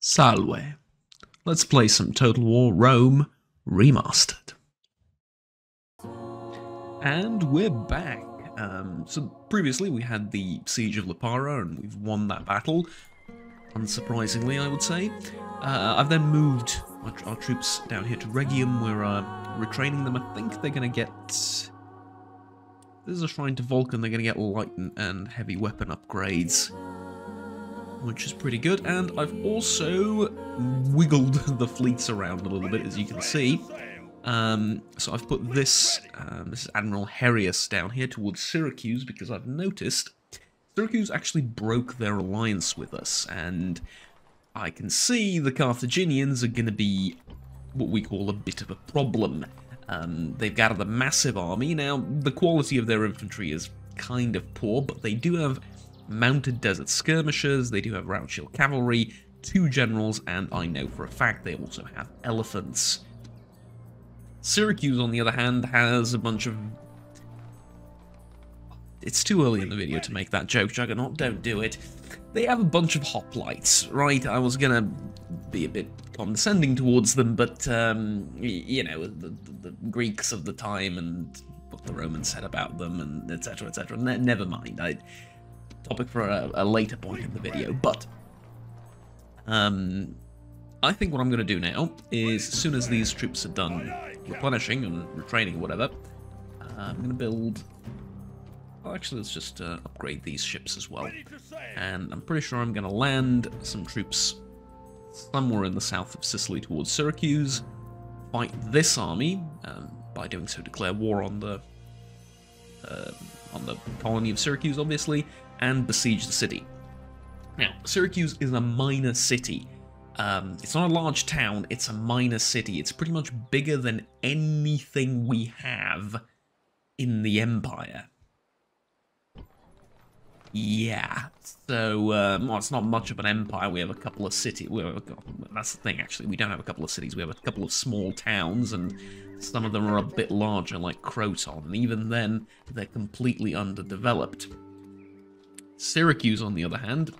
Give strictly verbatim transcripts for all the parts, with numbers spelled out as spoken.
Salve. Let's play some Total War Rome Remastered. And we're back. Um, so previously we had the Siege of Lepara and we've won that battle. Unsurprisingly, I would say. Uh, I've then moved our, our troops down here to Regium. We're uh, retraining them. I think they're going to get... This is a shrine to Vulcan. They're going to get light and heavy weapon upgrades, which is pretty good. And I've also wiggled the fleets around a little bit, as you can see. Um, so I've put this, um, this is Admiral Herius down here towards Syracuse, because I've noticed Syracuse actually broke their alliance with us, and I can see the Carthaginians are going to be what we call a bit of a problem. Um, they've gathered a massive army. Now, the quality of their infantry is kind of poor, but they do have mounted desert skirmishers, they do have round shield cavalry, two generals, and I know for a fact they also have elephants. Syracuse, on the other hand, has a bunch of... It's too early in the video to make that joke, Juggernaut, don't do it. They have a bunch of hoplites, right? I was gonna be a bit condescending towards them, but, um, you know, the, the, the Greeks of the time and what the Romans said about them, and etc, et cetera. Ne never mind, I... topic for a, a later point in the video, but... Um, I think what I'm gonna do now is, as soon as these troops are done replenishing and retraining or whatever, uh, I'm gonna build... Actually, let's just uh, upgrade these ships as well. And I'm pretty sure I'm going to land some troops somewhere in the south of Sicily towards Syracuse, fight this army, um, by doing so declare war on the uh, on the colony of Syracuse, obviously, and besiege the city. Now, Syracuse is a minor city. Um, it's not a large town, it's a minor city. It's pretty much bigger than anything we have in the Empire. Yeah, so, um, well, it's not much of an empire. We have a couple of cities. That's the thing, actually. We don't have a couple of cities. We have a couple of small towns, and some of them are a bit larger, like Croton. And even then, they're completely underdeveloped. Syracuse, on the other hand,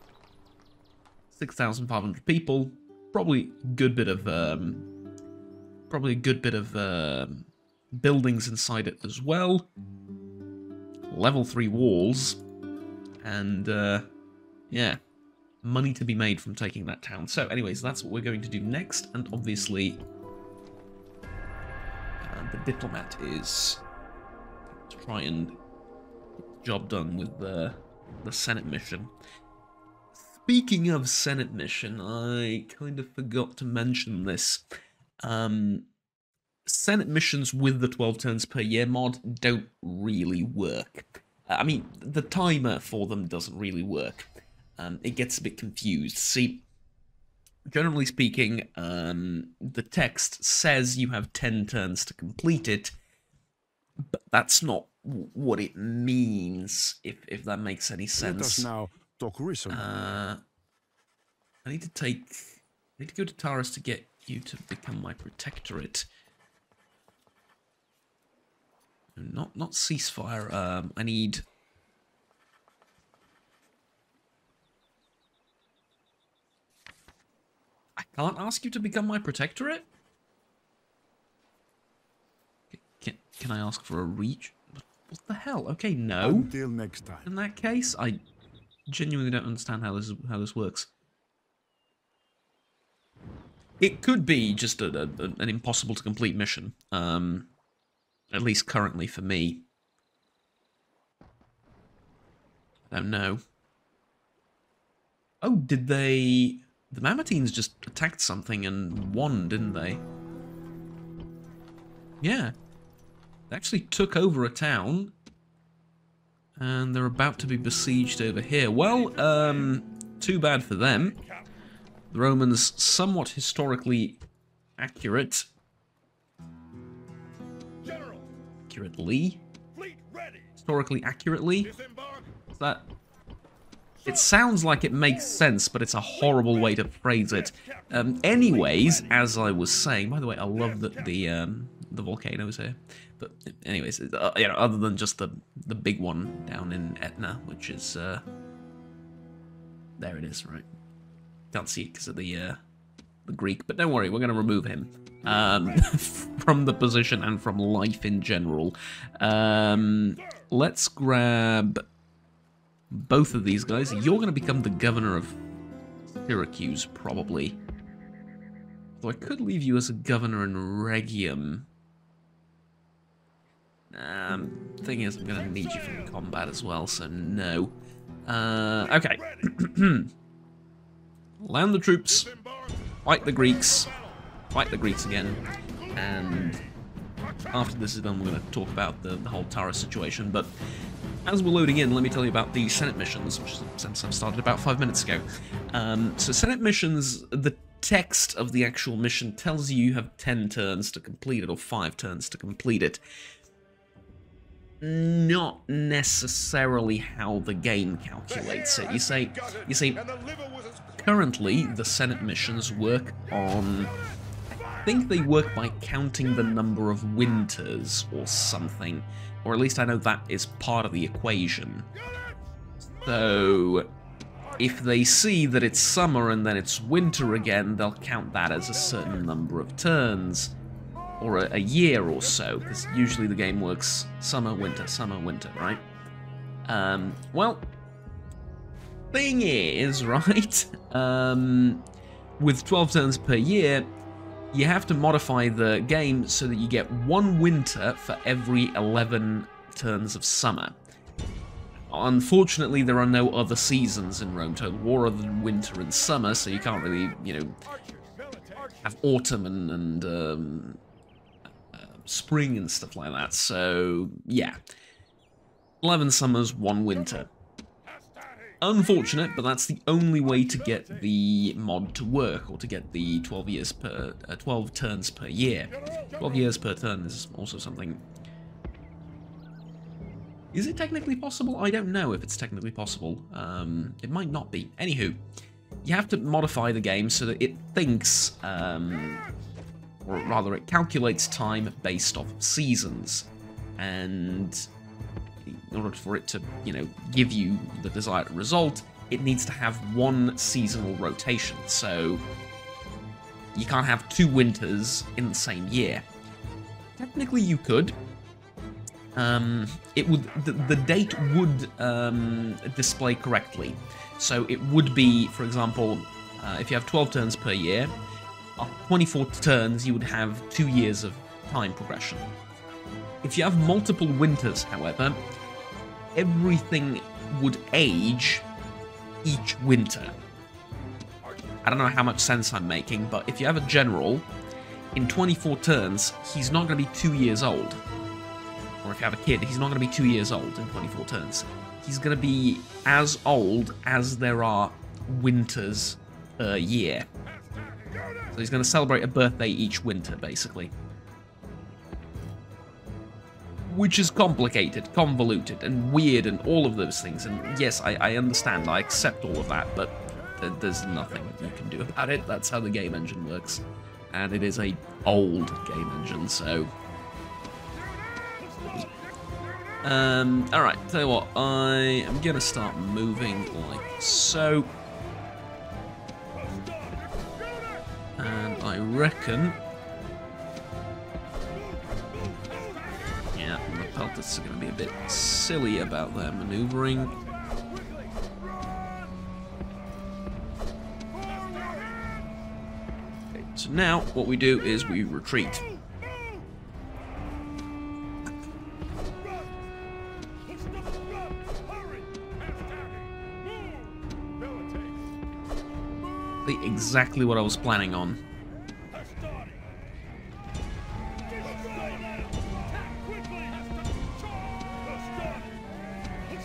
six thousand five hundred people. Probably a good bit of, um, probably a good bit of uh, buildings inside it as well. Level three walls. And, uh, yeah, money to be made from taking that town. So, anyways, that's what we're going to do next. And, obviously, uh, the diplomat is to try and get the job done with the, the Senate mission. Speaking of Senate mission, I kind of forgot to mention this. Um, Senate missions with the twelve turns per year mod don't really work. I mean, the timer for them doesn't really work. Um, it gets a bit confused. See, generally speaking, um, the text says you have ten turns to complete it, but that's not what it means, if, if that makes any sense. Let us now talk reason. Uh, I need to take... I need to go to Taurus to get you to become my protectorate. Not not ceasefire. Um, I need. I can't ask you to become my protectorate. Can can I ask for a reach? What the hell? Okay, no. Until next time. In that case, I genuinely don't understand how this is, how this works. It could be just a, a, an impossible to complete mission. Um. At least currently for me. I don't know. Oh, did they... The Mamertines just attacked something and won, didn't they? Yeah. They actually took over a town. And they're about to be besieged over here. Well, um, too bad for them. The Romans, somewhat historically accurate... accurately, historically accurately, that it sounds like it makes sense, but it's a horrible way to phrase it. Um, anyways, as I was saying, by the way, I love that the um, the volcano is here. But anyways, uh, you know, other than just the the big one down in Etna, which is uh, there it is, right? Can't see it because of the uh, the Greek, but don't worry, we're going to remove him um, from the position and from life in general. Um, let's grab both of these guys. You're going to become the governor of Syracuse, probably. Though I could leave you as a governor in Regium. Um, thing is, I'm going to need you for combat as well, so no. Uh, okay. Land the troops, fight the Greeks, fight the Greeks again, and after this is done we're going to talk about the, the whole Taurus situation, but as we're loading in, let me tell you about the Senate missions, which I've started about five minutes ago. Um, so Senate missions, the text of the actual mission tells you you have ten turns to complete it, or five turns to complete it. Not necessarily how the game calculates it. You say, you see, currently the Senate missions work on, I think they work by counting the number of winters or something, or at least I know that is part of the equation. So if they see that it's summer and then it's winter again, they'll count that as a certain number of turns, or a, a year or so, because usually the game works summer, winter, summer, winter, right? Um, well, thing is, right, um, with twelve turns per year, you have to modify the game so that you get one winter for every eleven turns of summer. Unfortunately, there are no other seasons in Rome Total War other than winter and summer, so you can't really, you know, have autumn and, and um, spring and stuff like that, so yeah. eleven summers, one winter. Unfortunate, but that's the only way to get the mod to work, or to get the twelve years per uh, twelve turns per year. twelve years per turn is also something. Is it technically possible? I don't know if it's technically possible. Um, it might not be. Anywho, you have to modify the game so that it thinks, um, or rather it calculates time based off seasons, and in order for it to, you know, give you the desired result, it needs to have one seasonal rotation, so you can't have two winters in the same year. Technically you could. Um, it would, the, the date would um, display correctly. So it would be, for example, uh, if you have twelve turns per year, after twenty-four turns you would have two years of time progression. If you have multiple winters, however, everything would age each winter. I don't know how much sense I'm making, but if you have a general, in twenty-four turns, he's not going to be two years old. Or if you have a kid, he's not going to be two years old in twenty-four turns. He's going to be as old as there are winters per year. So he's going to celebrate a birthday each winter, basically. Which is complicated, convoluted, and weird, and all of those things. And yes, I, I understand, I accept all of that, but th there's nothing you can do about it. That's how the game engine works. And it is a old game engine, so... Um, alright, tell you what, I am going to start moving like so. And I reckon... Yeah, the Peltists are going to be a bit silly about their manoeuvring. Okay, so now what we do is we retreat. Exactly what I was planning on.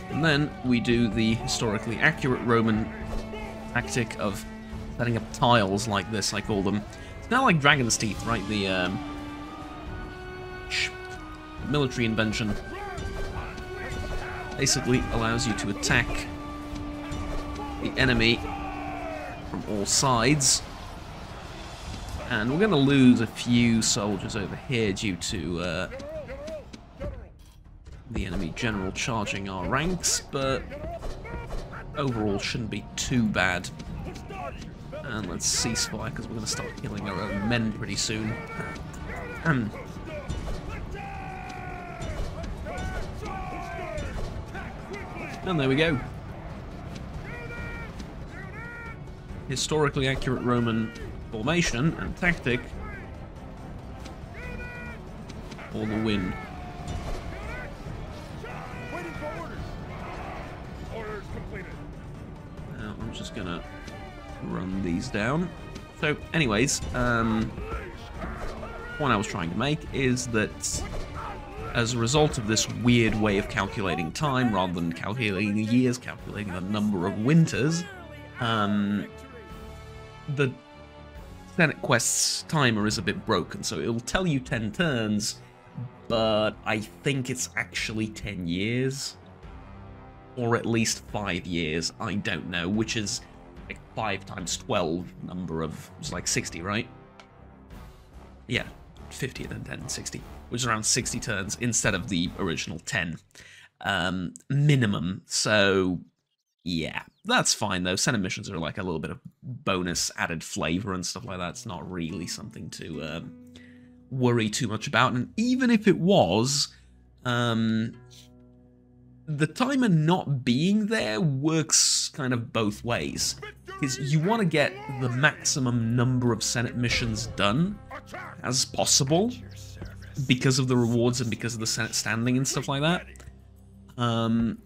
And then we do the historically accurate Roman tactic of setting up tiles like this, I call them. It's now like Dragon's Teeth, right? The um, military invention basically allows you to attack the enemy from all sides, and we're going to lose a few soldiers over here due to uh, the enemy general charging our ranks, but overall shouldn't be too bad. And let's cease fire, because we're going to start killing our own men pretty soon. Um, and there we go. Historically accurate Roman formation and tactic for the win. Now I'm just going to run these down. So anyways, um, what I was trying to make is that as a result of this weird way of calculating time, rather than calculating the years, calculating the number of winters, um, the Senate Quest's timer is a bit broken. So it'll tell you ten turns, but I think it's actually ten years, or at least five years, I don't know, which is like five times twelve number of, it's like sixty, right? Yeah, fifty, then ten, sixty, which is around sixty turns instead of the original ten um, minimum. So yeah, that's fine though. Senate missions are like a little bit of bonus added flavor and stuff like that. It's not really something to um, worry too much about. And even if it was, um, the timer not being there works kind of both ways, because you want to get the maximum number of Senate missions done as possible because of the rewards and because of the Senate standing and stuff like that. Um,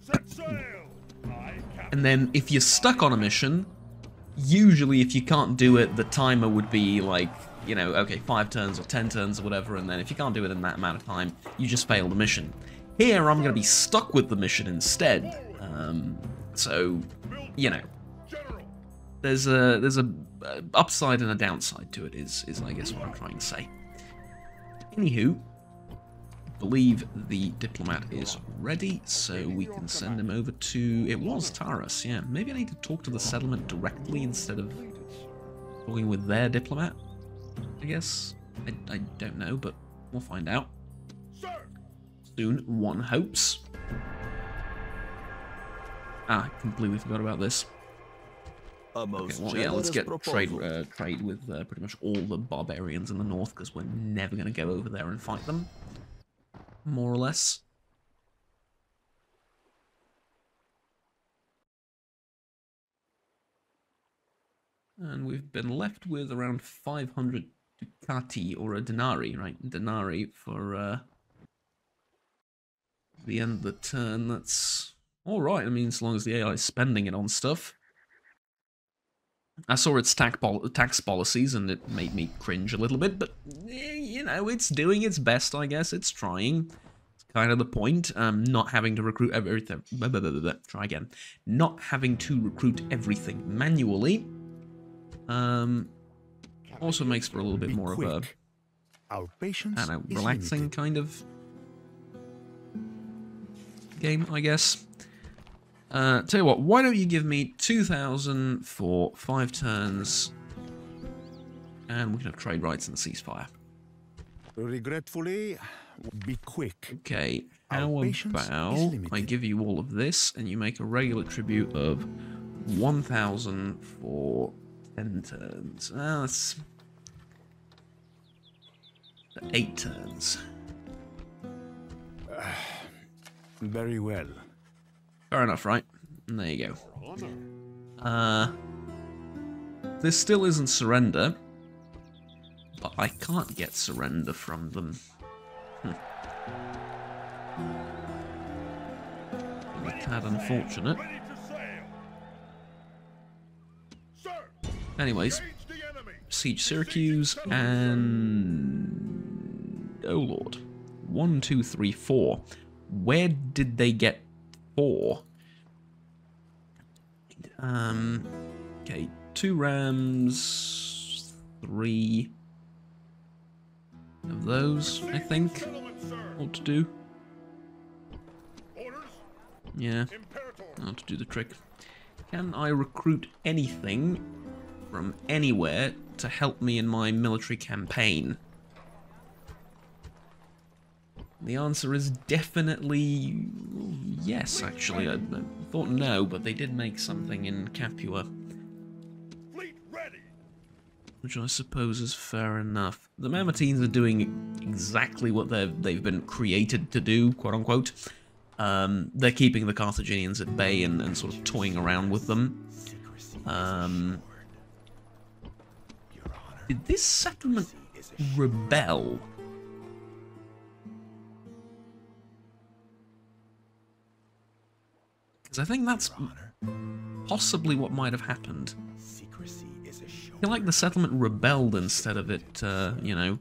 and then if you're stuck on a mission, usually if you can't do it, the timer would be like, you know, okay, five turns or ten turns or whatever, and then if you can't do it in that amount of time, you just fail the mission. Here, I'm going to be stuck with the mission instead. Um, so, you know, there's a there's a uh, upside and a downside to it, is, is I guess what I'm trying to say. Anywho, I believe the diplomat is ready, so we can send him over to... It was Taurus, yeah. Maybe I need to talk to the settlement directly instead of talking with their diplomat, I guess. I, I don't know, but we'll find out. Soon, one hopes. Ah, completely forgot about this. Okay, well, yeah, let's get trade uh, trade with uh, pretty much all the barbarians in the north, because we're never going to go over there and fight them, more or less. And we've been left with around five hundred ducati, or a denarii, right? Denarii for... Uh, the end of the turn. That's all right. I mean, as long as the A I is spending it on stuff. I saw its tax, pol tax policies and it made me cringe a little bit, but you know, it's doing its best, I guess. It's trying. It's kind of the point. Um, not having to recruit everything. Blah, blah, blah, blah, blah. Try again. Not having to recruit everything manually. Um, also makes for a little bit more of a, Our patience I don't know, relaxing kind of game, I guess. Uh, tell you what, why don't you give me two thousand for five turns, and we can have trade rights and ceasefire. Regretfully, be quick. Okay, how about I give you all of this, and you make a regular tribute of one thousand for ten turns. Uh, that's eight turns. Very well. Fair enough, right? And there you go. Uh, this still isn't surrender, but I can't get surrender from them. Hm. A tad unfortunate. Anyways, siege Syracuse and... Oh lord. One, two, three, four. Where did they get four? Um, okay, two rams, three of those, I think, ought to do. Yeah, ought to do the trick. Can I recruit anything from anywhere to help me in my military campaign? The answer is definitely yes, actually. I, I thought no, but they did make something in Capua. ready. Which I suppose is fair enough. The Mamertines are doing exactly what they've they've been created to do, quote unquote. Um, they're keeping the Carthaginians at bay and, and sort of toying around with them. Um, did this settlement rebel? Because I think that's possibly what might have happened. I feel like the settlement rebelled instead of it, uh, you know,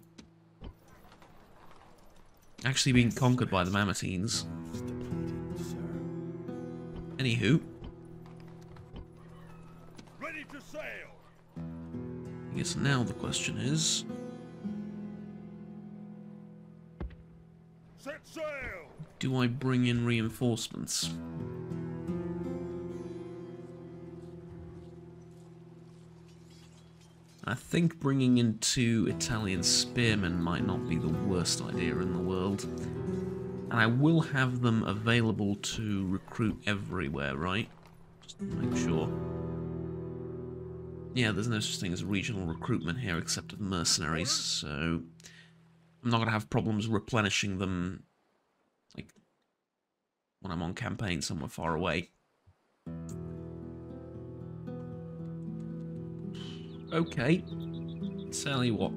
actually being conquered by the Mamertines. Anywho. Ready to sail. I guess now the question is. Set sail. Do I bring in reinforcements? I think bringing in two Italian spearmen might not be the worst idea in the world. And I will have them available to recruit everywhere, right? Just to make sure. Yeah, there's no such thing as regional recruitment here except of mercenaries, so I'm not going to have problems replenishing them like when I'm on campaign somewhere far away. Okay, tell you what,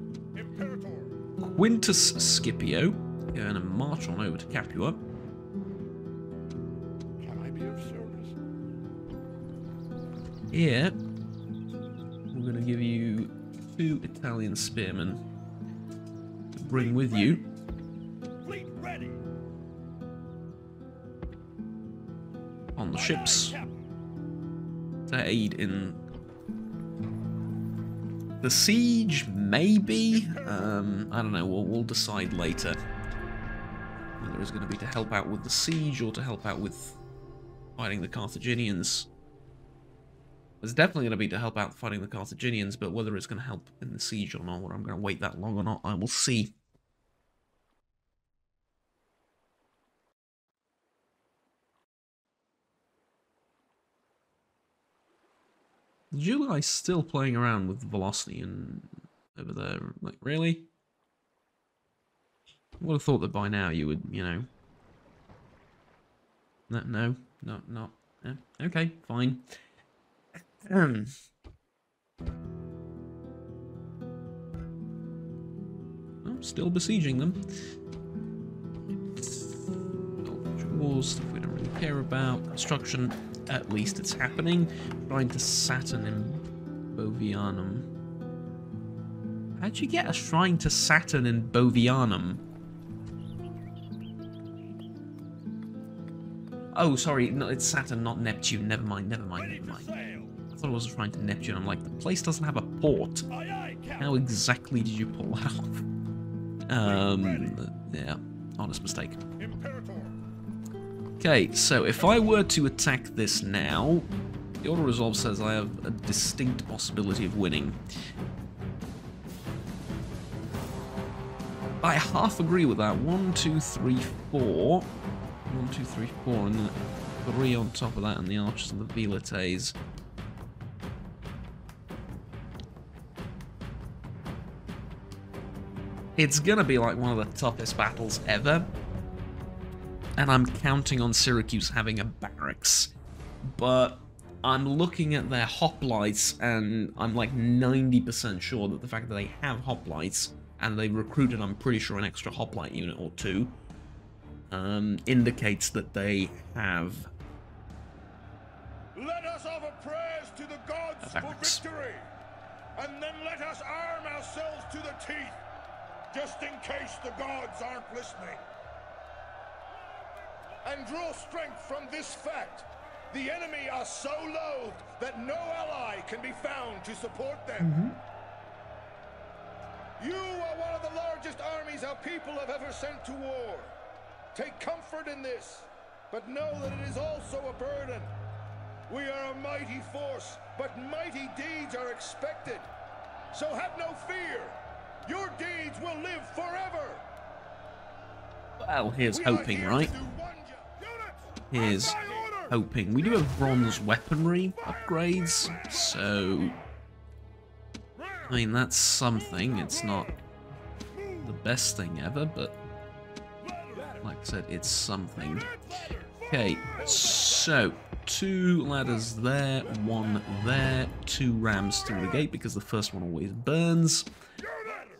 Quintus Scipio, going to march on over to Capua. Can I be of service? Here, we're going to give you two Italian spearmen to bring with you. Fleet ready. On the ships to aid in the siege, maybe? Um, I don't know, we'll, we'll decide later. Whether it's going to be to help out with the siege or to help out with fighting the Carthaginians. It's definitely going to be to help out fighting the Carthaginians, but whether it's going to help in the siege or not, whether I'm going to wait that long or not, I will see. The Juggernaut's still playing around with velocity and over there. Like, really? I would have thought that by now you would, you know. No, no, no, not. Yeah. Okay, fine. Um. I'm still besieging them. War stuff we don't really care about. Construction. At least it's happening. Trying to Saturn in Bovianum. How'd you get a shrine to Saturn in Bovianum? Oh, sorry, no, it's Saturn, not Neptune. Never mind, never mind, never mind. I thought it was a shrine to Neptune. I'm like, the place doesn't have a port. How exactly did you pull that off? Um, yeah, honest mistake. Okay, so if I were to attack this now, the auto resolve says I have a distinct possibility of winning. I half agree with that. One, two, three, four. One, two, three, four, and then three on top of that, and the archers and the velites. It's gonna be like one of the toughest battles ever. And I'm counting on Syracuse having a barracks. But I'm looking at their hoplites, and I'm like ninety percent sure that the fact that they have hoplites, and they recruited, I'm pretty sure, an extra hoplite unit or two, um, indicates that they have let us offer prayers to the gods for victory, and then let us arm ourselves to the teeth, just in case the gods aren't listening. And draw strength from this fact. The enemy are so low that no ally can be found to support them. Mm-hmm. You are one of the largest armies our people have ever sent to war. Take comfort in this, but know that it is also a burden. We are a mighty force, but mighty deeds are expected. So have no fear. Your deeds will live forever. Well, here's hoping, right? Here's hoping. We do have bronze weaponry upgrades, so I mean, that's something. It's not the best thing ever, but like I said, it's something. Okay, so two ladders there, one there, two rams through the gate because the first one always burns.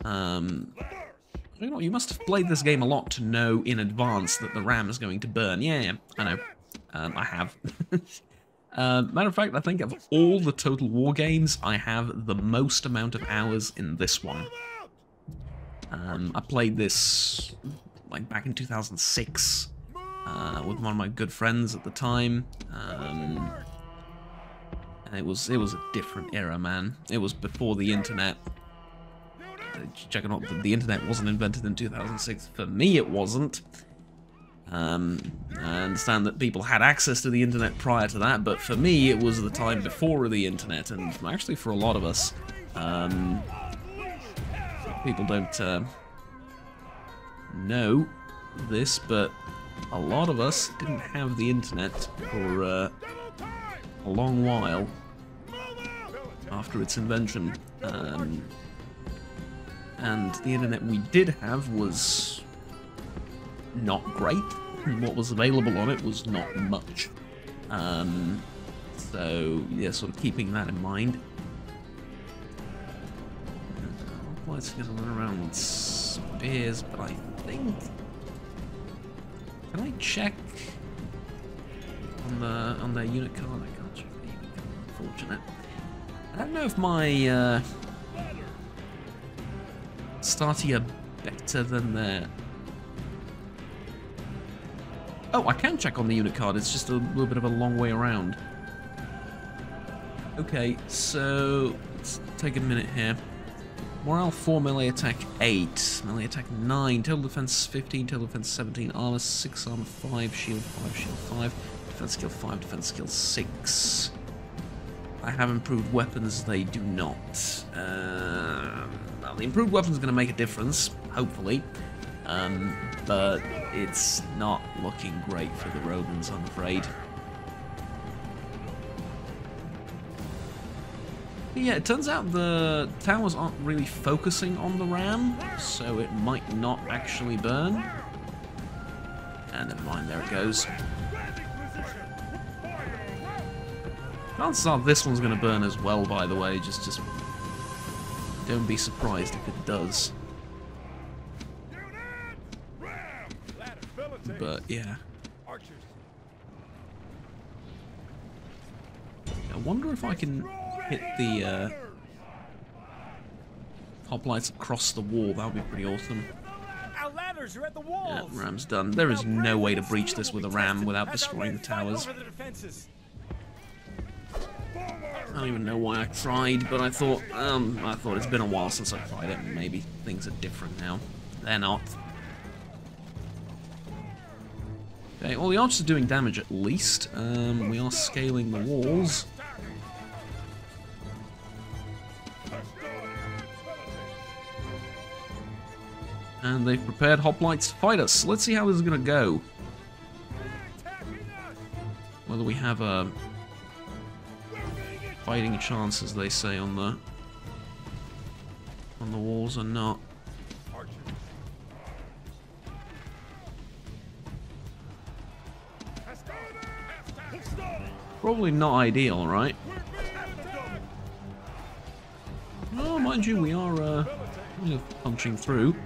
Um, you know, you must have played this game a lot to know in advance that the ram is going to burn. Yeah, I know. Um, I have. Uh, matter of fact, I think of all the Total War games, I have the most amount of hours in this one. Um, I played this like back in two thousand six. Uh, with one of my good friends at the time, um, and it was it was a different era, man. It was before the internet. Uh, checking out, the, the internet wasn't invented in two thousand six. For me, it wasn't. Um, I understand that people had access to the internet prior to that, but for me, it was the time before the internet, and actually for a lot of us, um, people don't uh, know this, but a lot of us didn't have the internet for uh, a long while after its invention. Um, and the internet we did have was not great, and what was available on it was not much. Um, so, yeah, sort of keeping that in mind. I'll probably going to run around with spears, but I think... Can I check on the on their unit card? I can't check the unit card, unfortunate. I don't know if my uh Hastati are better than their... Oh, I can check on the unit card, it's just a little bit of a long way around. Okay, so let's take a minute here. Morale four, melee attack eight, melee attack nine, total defense fifteen, total defense seventeen, armor six, armor five, shield five, shield five, defense skill five, defense skill six. I have improved weapons, they do not. Uh, well, the improved weapons are going to make a difference, hopefully, um, but it's not looking great for the Romans, I'm afraid. Yeah, it turns out the towers aren't really focusing on the ram, so it might not actually burn. And never mind, there it goes. Chances are this one's going to burn as well, by the way. Just, just don't be surprised if it does. But yeah. I wonder if I can hit the uh, top lights across the wall. That would be pretty awesome. Our ladders are at the walls. Yeah, ram's done. There is no way to breach this with a ram without destroying the towers. I don't even know why I tried, but I thought um, I thought it's been a while since I tried it, and maybe things are different now. They're not. Okay, well, the archers are doing damage at least. Um, we are scaling the walls. And they've prepared hoplites to fight us. Let's see how this is going to go. Whether we have a fighting chance, as they say, on the on the walls or not. Probably not ideal, right? Oh, mind you, we are uh, kind of punching through.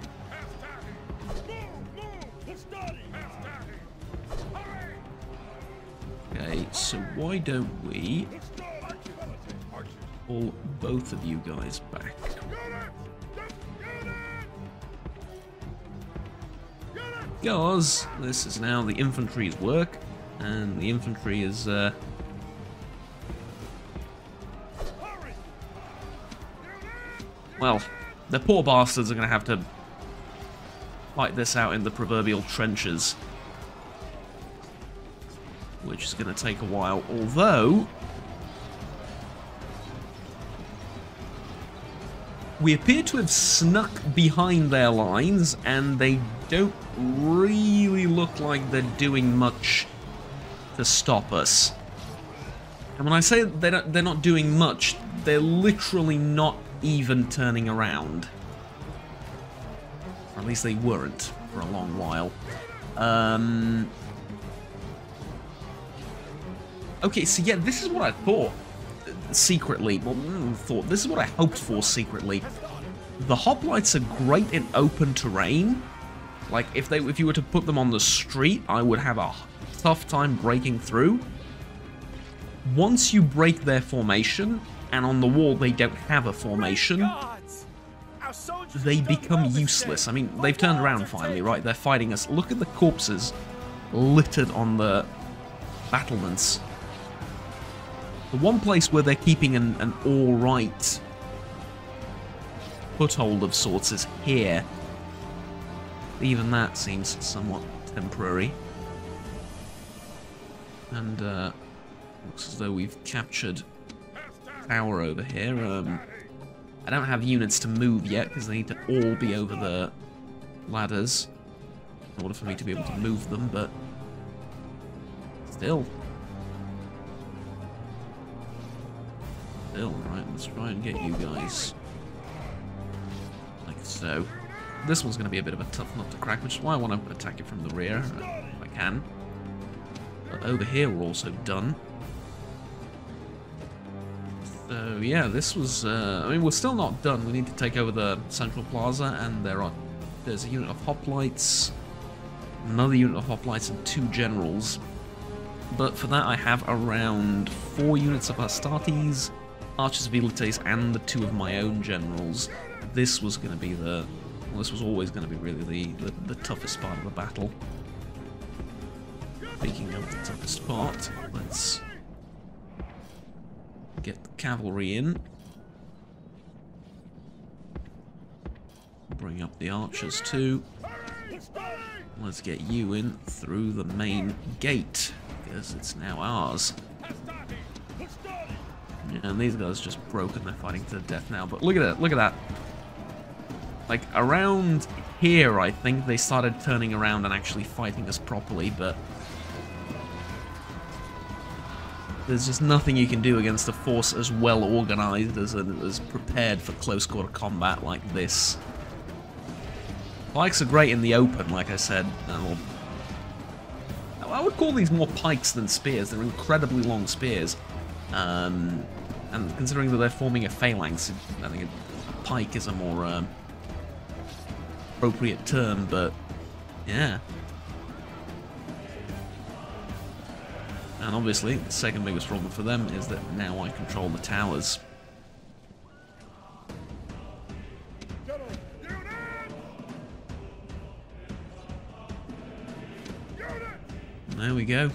So why don't we pull both of you guys back? Because this is now the infantry's work, and the infantry is uh, well, the poor bastards are going to have to fight this out in the proverbial trenches, which is going to take a while, although we appear to have snuck behind their lines, and they don't really look like they're doing much to stop us. And when I say they don't, they're not doing much, they're literally not even turning around. Or at least they weren't for a long while. Um, okay, so yeah, this is what I thought secretly. Well, thought this is what I hoped for secretly. The hoplites are great in open terrain. Like, if they, if you were to put them on the street, I would have a tough time breaking through. Once you break their formation, and on the wall they don't have a formation, they become useless. I mean, they've turned around finally, right? They're fighting us. Look at the corpses littered on the battlements. The one place where they're keeping an, an alright foothold of sorts is here. Even that seems somewhat temporary. And, uh, looks as though we've captured power over here. Um, I don't have units to move yet, because they need to all be over the ladders in order for me to be able to move them, but still. Still, right, let's try and get you guys. Like so. This one's going to be a bit of a tough nut to crack, which is why I want to attack it from the rear, if I can. But over here we're also done. So yeah, this was, uh, I mean, we're still not done. We need to take over the central plaza, and there are, there's a unit of hoplites, another unit of hoplites, and two generals. But for that I have around four units of Hastatis, archers, velites, and the two of my own generals. This was going to be the... Well, this was always going to be really the, the, the toughest part of the battle. Speaking of the toughest part, let's get the cavalry in. Bring up the archers too. Let's get you in through the main gate, because it's now ours. And these guys just broke and they're fighting to the death now, but look at that, look at that. Like, around here, I think, they started turning around and actually fighting us properly, but... there's just nothing you can do against a force as well organized as, as prepared for close-quarter combat like this. Pikes are great in the open, like I said. Or, I would call these more pikes than spears. They're incredibly long spears. Um, and considering that they're forming a phalanx, I think a pike is a more... Um, appropriate term, but yeah. And obviously, the second biggest problem for them is that now I control the towers. There we go.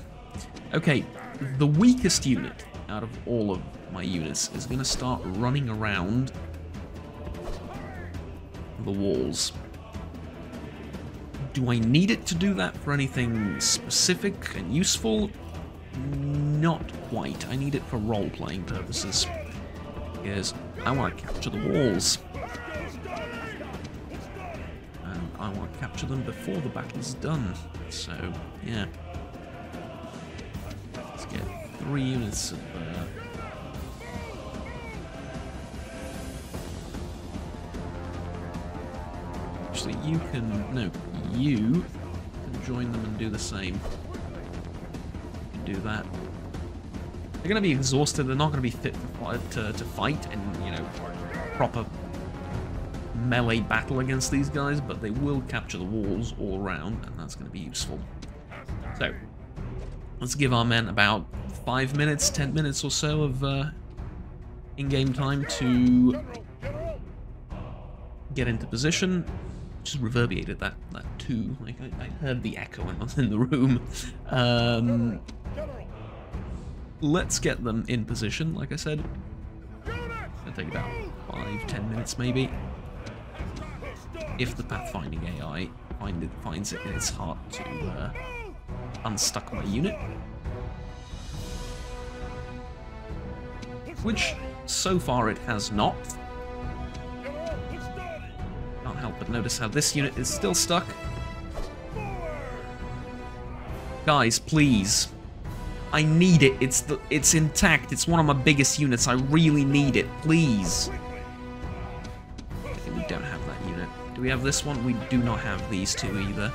Okay, the weakest unit out of all of my units is going to start running around the walls. Do I need it to do that for anything specific and useful? Not quite. I need it for role-playing purposes. Because I want to capture the walls. And I want to capture them before the battle's done. So, yeah. Let's get three units of... Uh, actually, you can... No. You can join them and do the same. Do that. They're going to be exhausted. They're not going to be fit to, to fight in, you know, proper melee battle against these guys, but they will capture the walls all around, and that's going to be useful. So, let's give our men about five minutes, ten minutes or so of uh, in-game time to get into position. Just reverberated that that too. Like I, I heard the echo when I was in the room. Um, let's get them in position. Like I said, it'll take about five, ten minutes maybe, if the pathfinding A I find it, finds it in its heart to uh, unstuck my unit, which so far it has not. Help but notice how this unit is still stuck. Guys, please. I need it. It's the it's intact. It's one of my biggest units. I really need it. Please. don't have that unit. Do we have this one? We do not have these two either.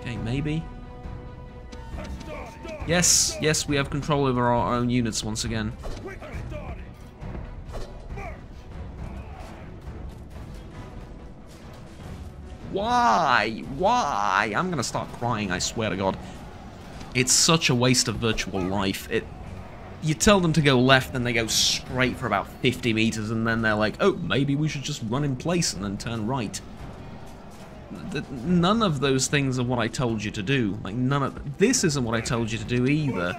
Okay, maybe. Yes, yes, we have control over our own units once again. Why? Why? I'm gonna start crying, I swear to God. It's such a waste of virtual life. It, you tell them to go left, then they go straight for about fifty meters, and then they're like, oh, maybe we should just run in place and then turn right. None of those things are what I told you to do. Like, none of... This isn't what I told you to do either.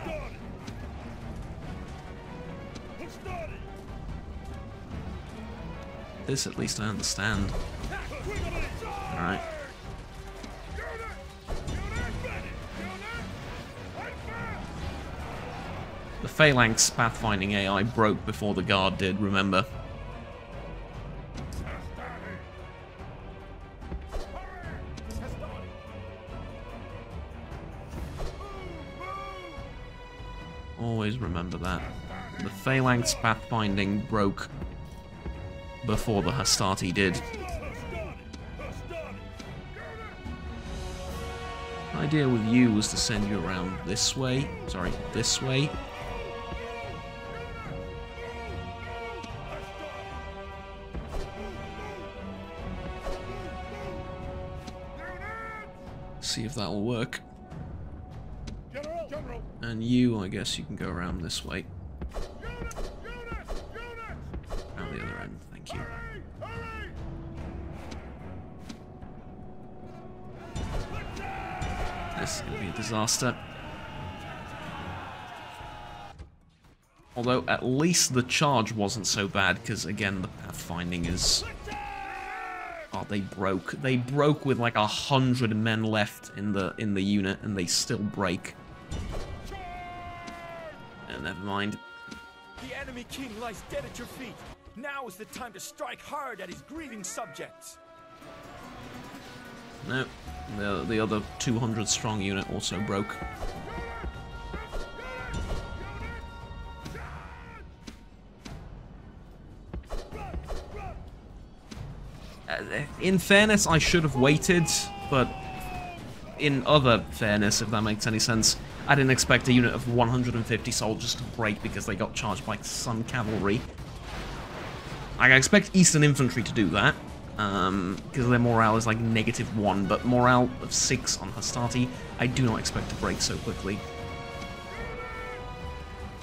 This, at least, I understand. Alright. The Phalanx pathfinding A I broke before the guard did, remember? Always remember that. The Phalanx pathfinding broke before the Hastati did. The idea with you was to send you around this way. Sorry, this way. See if that'll work. And you, I guess, you can go around this way. Around the other end, thank you. This is going to be a disaster. Although, at least the charge wasn't so bad, because, again, the pathfinding is... Oh, they broke. They broke with, like, a hundred men left in the in the unit, and they still break. Oh, never mind. The enemy king lies dead at your feet. Now is the time to strike hard at his grieving subjects. No, the, the other two hundred strong unit also broke. In fairness, I should have waited, but in other fairness, if that makes any sense, I didn't expect a unit of one hundred fifty soldiers to break because they got charged by some cavalry. I expect Eastern infantry to do that, because um, their morale is like negative one, but morale of six on Hastati, I do not expect to break so quickly.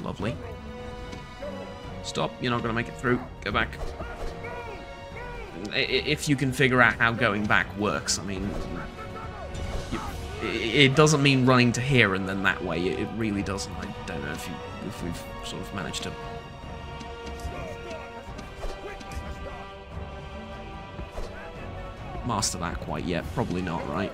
Lovely. Stop, you're not going to make it through. Go back. If you can figure out how going back works, I mean, you, it doesn't mean running to here and then that way, it really doesn't. I don't know if, you, if we've sort of managed to... master that quite yet, probably not, right?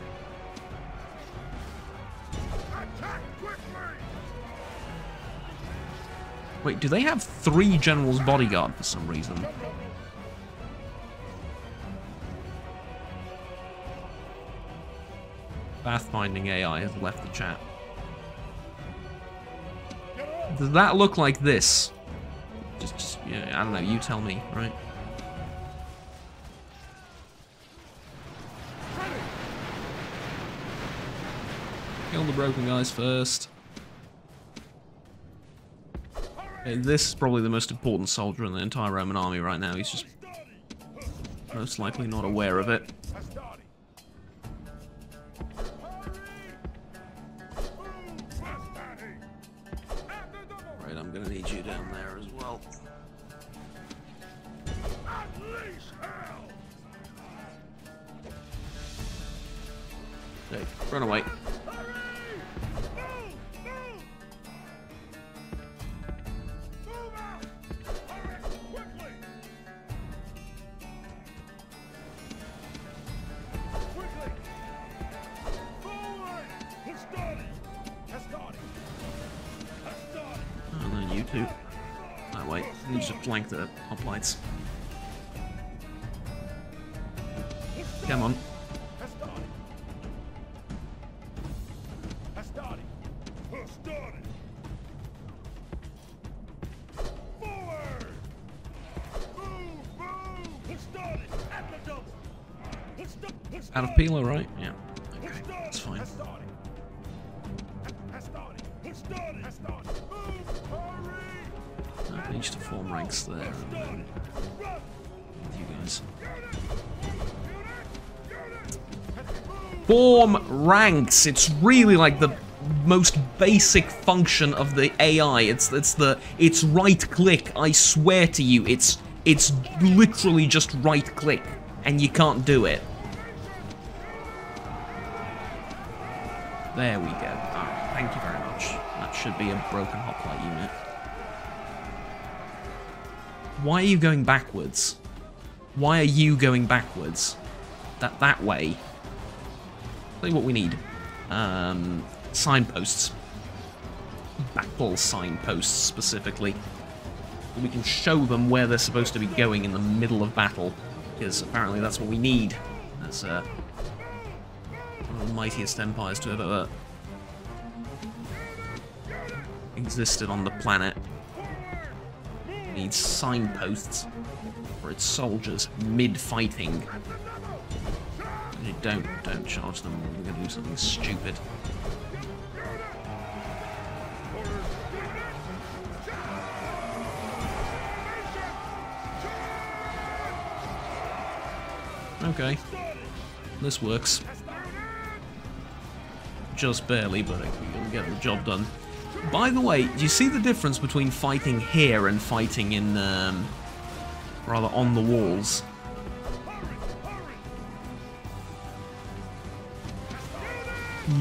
Wait, do they have three generals bodyguard for some reason? Pathfinding A I has left the chat. Does that look like this? Just, just yeah, I don't know, you tell me, right? Kill the broken guys first. Okay, this is probably the most important soldier in the entire Roman army right now. He's just most likely not aware of it. Right, I'm gonna need you down there as well. Okay, run away. Flank the hoplites. Come on. Out of Pila, right? Yeah. Okay, that's fine. So I need to form ranks there and then with you guys. Form ranks! It's really like the most basic function of the A I. It's it's the it's right click, I swear to you, it's it's literally just right click, and you can't do it. There we go. Alright, thank you very much. That should be a broken hoplite unit. Why are you going backwards? Why are you going backwards? That that way. I'll tell you what we need. Um signposts. Battle signposts specifically. We can show them where they're supposed to be going in the middle of battle, because apparently that's what we need. That's uh, one of the mightiest empires to have ever existed on the planet. It needs signposts for its soldiers mid-fighting. You don't, don't charge them. We're going to do something stupid. Okay, this works. Just barely, but we'll get the job done. By the way, do you see the difference between fighting here and fighting in, um, rather, on the walls?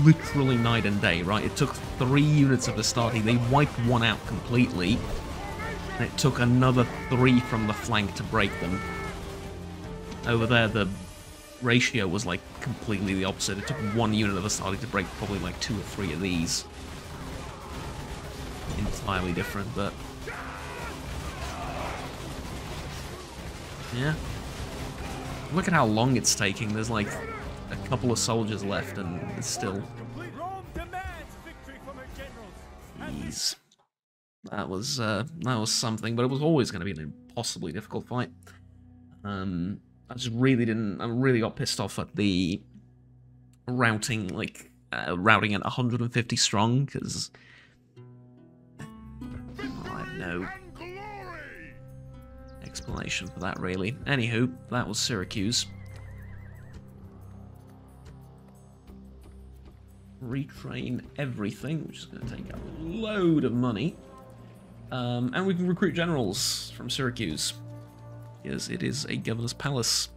Literally night and day, right? It took three units of Hastati. They wiped one out completely, and it took another three from the flank to break them. Over there, the ratio was, like, completely the opposite. It took one unit of Hastati to break probably, like, two or three of these. Entirely different, but... yeah. Look at how long it's taking. There's, like, a couple of soldiers left, and it's still... jeez. That was, uh, that was something, but it was always going to be an impossibly difficult fight. Um... I just really didn't. I really got pissed off at the routing, like uh, routing at one hundred fifty strong, because I have no explanation for that really. Anywho, that was Syracuse. Retrain everything, which is going to take a load of money, um, and we can recruit generals from Syracuse. Yes, it is a governor's palace.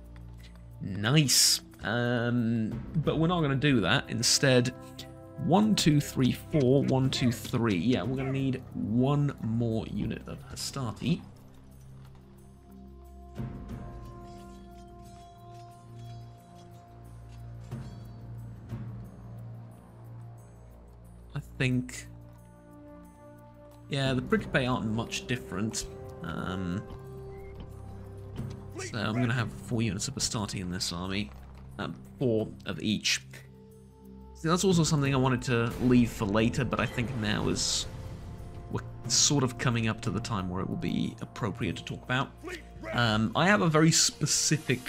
Nice. Um, but we're not going to do that. Instead, one, two, three, four, one, two, three. Yeah, we're going to need one more unit of Hastati. I think... yeah, the Principes aren't much different. Um... So I'm going to have four units of Hastati in this army, um, four of each. So that's also something I wanted to leave for later, but I think now is we're sort of coming up to the time where it will be appropriate to talk about. Um, I have a very specific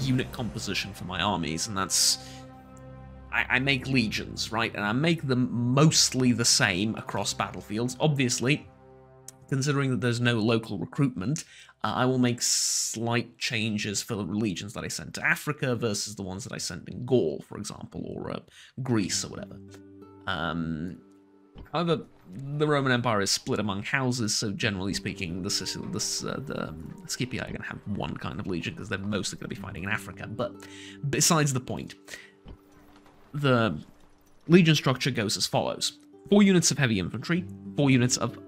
unit composition for my armies, and that's I, I make legions, right? And I make them mostly the same across battlefields, obviously. Considering that there's no local recruitment, uh, I will make slight changes for the legions that I sent to Africa versus the ones that I sent in Gaul, for example, or uh, Greece or whatever. Um, however, the Roman Empire is split among houses, so generally speaking, the, the, uh, the Scipii are going to have one kind of legion because they're mostly going to be fighting in Africa. But besides the point, the legion structure goes as follows. Four units of heavy infantry, four units of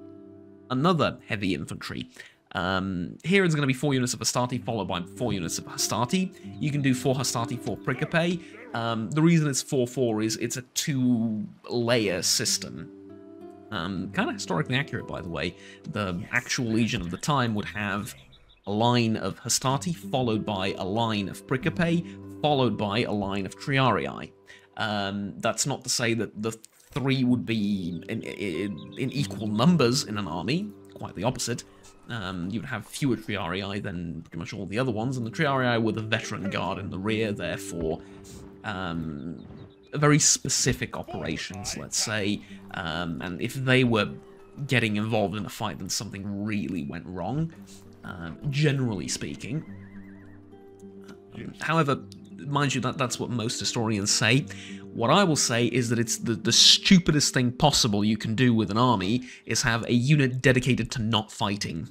another heavy infantry. Um, here it's going to be four units of Hastati, followed by four units of Hastati. You can do four Hastati, four Principes. Um, the reason it's four four is it's a two-layer system. Um, kind of historically accurate, by the way. The actual legion of the time would have a line of Hastati, followed by a line of Principes, followed by a line of Triarii. Um, that's not to say that the three would be in, in, in equal numbers in an army, quite the opposite, Um, you would have fewer Triarii than pretty much all the other ones, and the Triarii were the veteran guard in the rear, therefore um, very specific operations, let's say, um, and if they were getting involved in a fight, then something really went wrong, um, generally speaking. Um, however, mind you, that, that's what most historians say. What I will say is that it's the, the stupidest thing possible you can do with an army is have a unit dedicated to not fighting.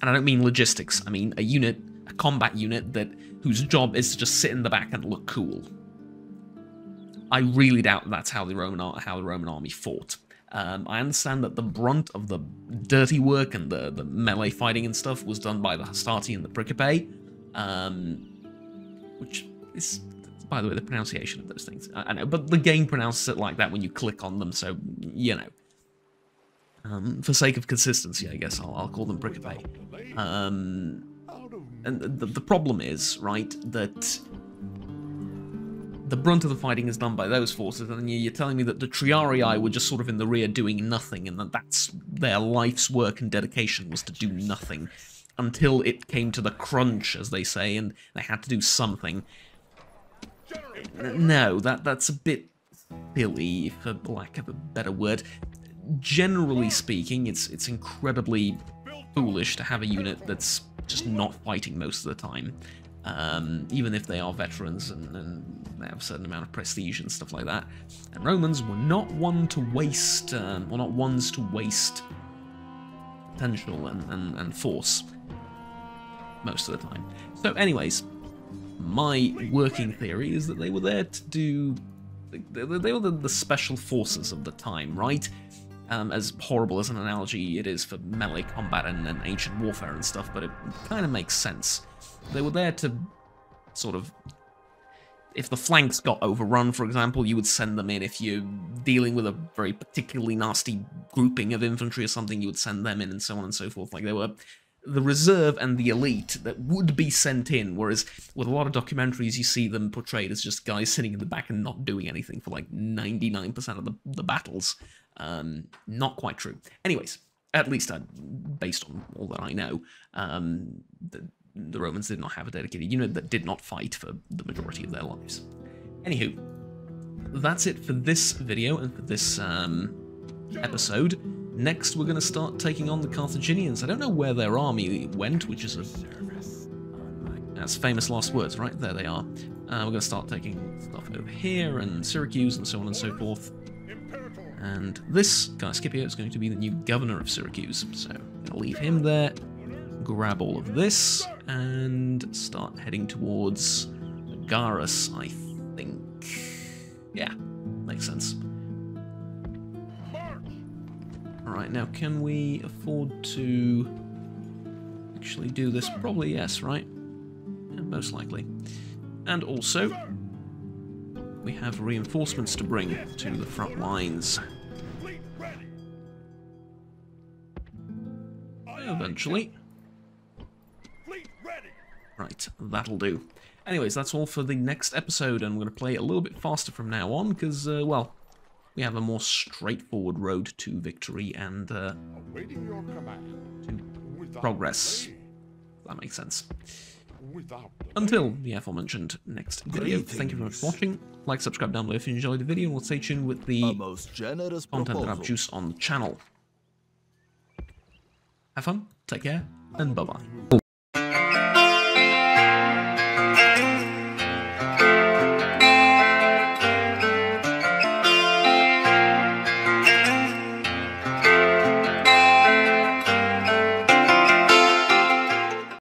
And I don't mean logistics, I mean a unit, a combat unit, that whose job is to just sit in the back and look cool. I really doubt that's how the Roman, how the Roman army fought. Um, I understand that the brunt of the dirty work and the, the melee fighting and stuff was done by the Hastati and the Principes, um, which is, by the way, the pronunciation of those things. I, I know, but the game pronounces it like that when you click on them, so, you know. Um, for sake of consistency, I guess I'll, I'll call them Principes. Um, and the, the problem is, right, that the brunt of the fighting is done by those forces, and you're telling me that the Triarii were just sort of in the rear doing nothing, and that that's their life's work and dedication was to do nothing until it came to the crunch, as they say, and they had to do something. No, that that's a bit silly, for lack of a better word. Generally speaking, it's it's incredibly foolish to have a unit that's just not fighting most of the time. Um, even if they are veterans and, and they have a certain amount of prestige and stuff like that. And Romans were not one to waste, um, well, not ones to waste potential and, and, and force most of the time. So anyways, my working theory is that they were there to do, they, they were the, the special forces of the time, right? Um, as horrible as an analogy it is for melee combat and, and ancient warfare and stuff, but it kind of makes sense. They were there to sort of, if the flanks got overrun, for example, you would send them in. If you're dealing with a very particularly nasty grouping of infantry or something, you would send them in, and so on and so forth. Like, they were the reserve and the elite that would be sent in, whereas with a lot of documentaries you see them portrayed as just guys sitting in the back and not doing anything for like ninety-nine percent of the, the battles. Um, not quite true. Anyways, at least I, based on all that I know, um, the, the Romans did not have a dedicated unit that did not fight for the majority of their lives. Anywho, that's it for this video and for this um, episode. Next, we're going to start taking on the Carthaginians. I don't know where their army went, which is a... That's famous last words, right? There they are. Uh, we're going to start taking stuff over here and Syracuse and so on and so forth. And this guy, Scipio, is going to be the new governor of Syracuse. So I'm going to leave him there, grab all of this, and start heading towards Agaris, I think. Yeah, makes sense. Alright, now can we afford to actually do this? Probably yes, right? Yeah, most likely. And also, we have reinforcements to bring to the front lines. Eventually. Right, that'll do. Anyways, that's all for the next episode, and we're going to play a little bit faster from now on, because, uh, well, we have a more straightforward road to victory and uh, to progress. That makes sense. Until the aforementioned next video, thank you very much for watching. Like, subscribe down below if you enjoyed the video, and we'll stay tuned with the most generous content that I produce on the channel. Have fun, take care, and bye-bye.